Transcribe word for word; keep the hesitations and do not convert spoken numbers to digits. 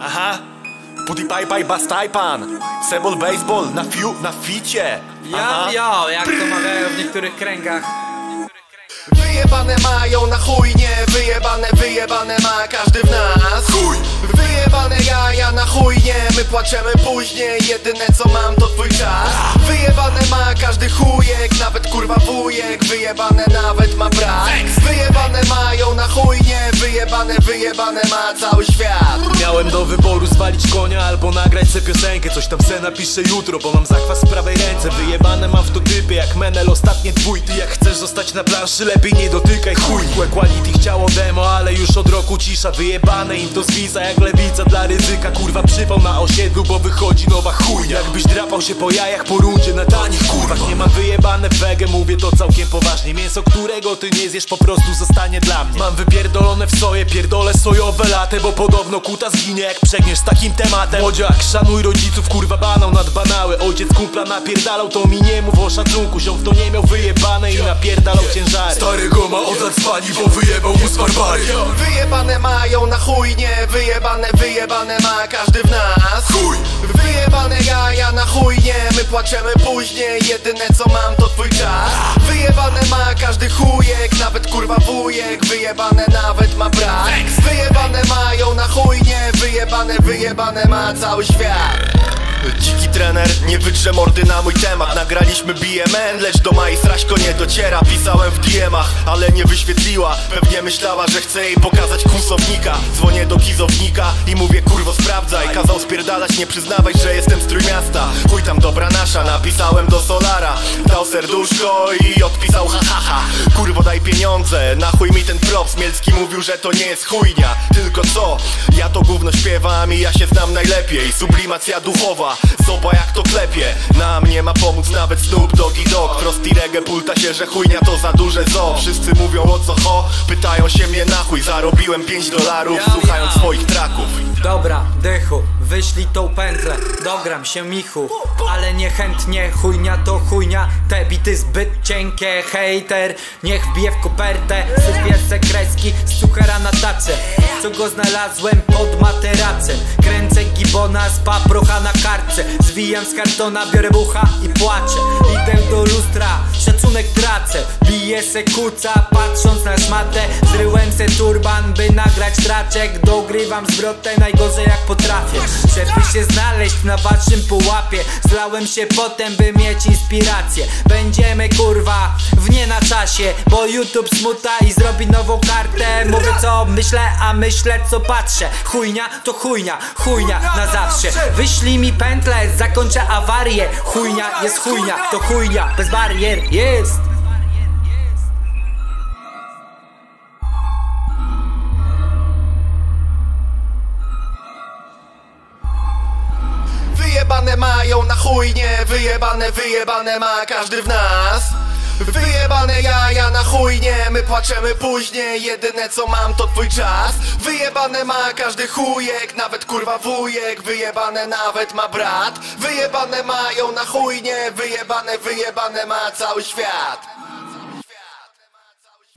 Aha. Putipaj paj bastaj pan. Sebol baseball na fiu, na ficie. Ja, ja, jak to mawiają w niektórych kręgach. Wyjebane mają na chuj, nie wyjebane, wyjebane ma każdy w nas. Chuj! Wyjebane jaja na chuj, nie, my płaczemy później, jedyne co mam to twój czas. Wyjebane ma każdy chujek, nawet kurwa wujek, wyjebane nawet ma brat. Wyjebane mają na chuj, nie, wyjebane, wyjebane ma cały świat. Miałem do wyboru zwalić konia albo nagrać se piosenkę, coś tam se napiszę jutro, bo mam zakwas w prawej ręce. Wyjebane mam w to typie jak Menel, ostatnie dwójty, jak chcesz zostać na planszy, lepiej nie dotykaj chuj. Kłe quality chciało demo, ale już od roku cisza. Wyjebane im to zwisa jak lewica dla Ryzyka. Kurwa przypał na osiedlu, bo wychodzi nowa chujnia. Jakbyś drapał się po jajach po rundzie na tanich kurwach. Nie mam wyjebane w wege, mówię to całkiem poważnie. Mięso, którego ty nie zjesz, po prostu zostanie dla mnie. Mam wypierdolone w soje, pierdolę sojowe latę, bo podobno kuta zginie jak przegniesz z takim tematem. Młodziak, szanuj rodziców, kurwa banał nad banały. Ojciec kumpla napierdalał, to mi nie mów o szacunku. Ziom w to nie miał wyjebane i napierdalał ciężary. Starego ma od lat spali, bo wyjebał mu z barbary. Wyjebane mają na chuj, nie wyjebane, wyjebane ma każdy w nas. Chuj! Wyjebane jaja na chuj, nie, my płaczemy później, jedyne co mam to twój czas. Wyjebane ma każdy chujek, nawet kurwa wujek, wyjebane nawet ma brat. Wyjebane mają na chuj, nie, wyjebane, wyjebane ma cały świat. Dziki trener, nie wytrze mordy na mój temat. Nagraliśmy B M N, lecz do majstraśko nie dociera. Pisałem w D M-ach, ale nie wyświetliła. Pewnie myślała, że chcę jej pokazać kłusownika. Dzwonię do kizownika i mówię kurwo sprawdzaj. Kazał spierdalać, nie przyznawać, że jestem z Trójmiasta. Chuj tam dobra nasza, napisałem do Solara. Dał serduszko i odpisał ha ha ha. Kurwo daj pieniądze, na chuj mi ten props. Mielski mówił, że to nie jest chujnia, tylko co? Ja to gówno śpiewam i ja się znam najlepiej. Sublimacja duchowa, zobacz jak to klepie. Na mnie ma pomóc nawet Snoop Doggy Dog. Prosty reggae pulta się, że chujnia to za duże zo. Wszyscy mówią o co ho, pytają się mnie na chuj. Zarobiłem pięć dolarów ja, słuchając ja. swoich traków. Dobra, dychu, wyślij tą pętlę, dogram się michu. Ale niechętnie, chujnia to chujnia. Te bity zbyt cienkie, hejter niech wbije w kopertę. Sypie se kreski z cukera na tacę, co go znalazłem pod materacem. Kręcę gibona z paprocha na kartę. Zwijam z kartona, biorę bucha i płaczę. Idę do lustra, szacunek tracę. Biję se kuca, patrząc na szmatę. Zryłem se turban, by nagrać traczek. Dogrywam zwrotę, najgorzej jak potrafię. Żeby się znaleźć na waszym pułapie, zlałem się potem, by mieć inspirację. Będziemy kurwa w nie na czasie, bo YouTube smuta i zrobi nową kartę. Mówię co myślę, a myślę co patrzę. Chujnia to chujnia, chujnia na zawsze. Wyślij mi pętlę, zakończę awarię. Chujnia jest chujnia, to chujnia bez barier jest. Wyjebane mają na chujnie, wyjebane, wyjebane ma każdy w nas. Wyjebane jaja na chuj, nie, my płaczemy później, jedyne co mam to twój czas. Wyjebane ma każdy chujek, nawet kurwa wujek, wyjebane nawet ma brat. Wyjebane mają na chuj, nie, wyjebane, wyjebane ma cały świat.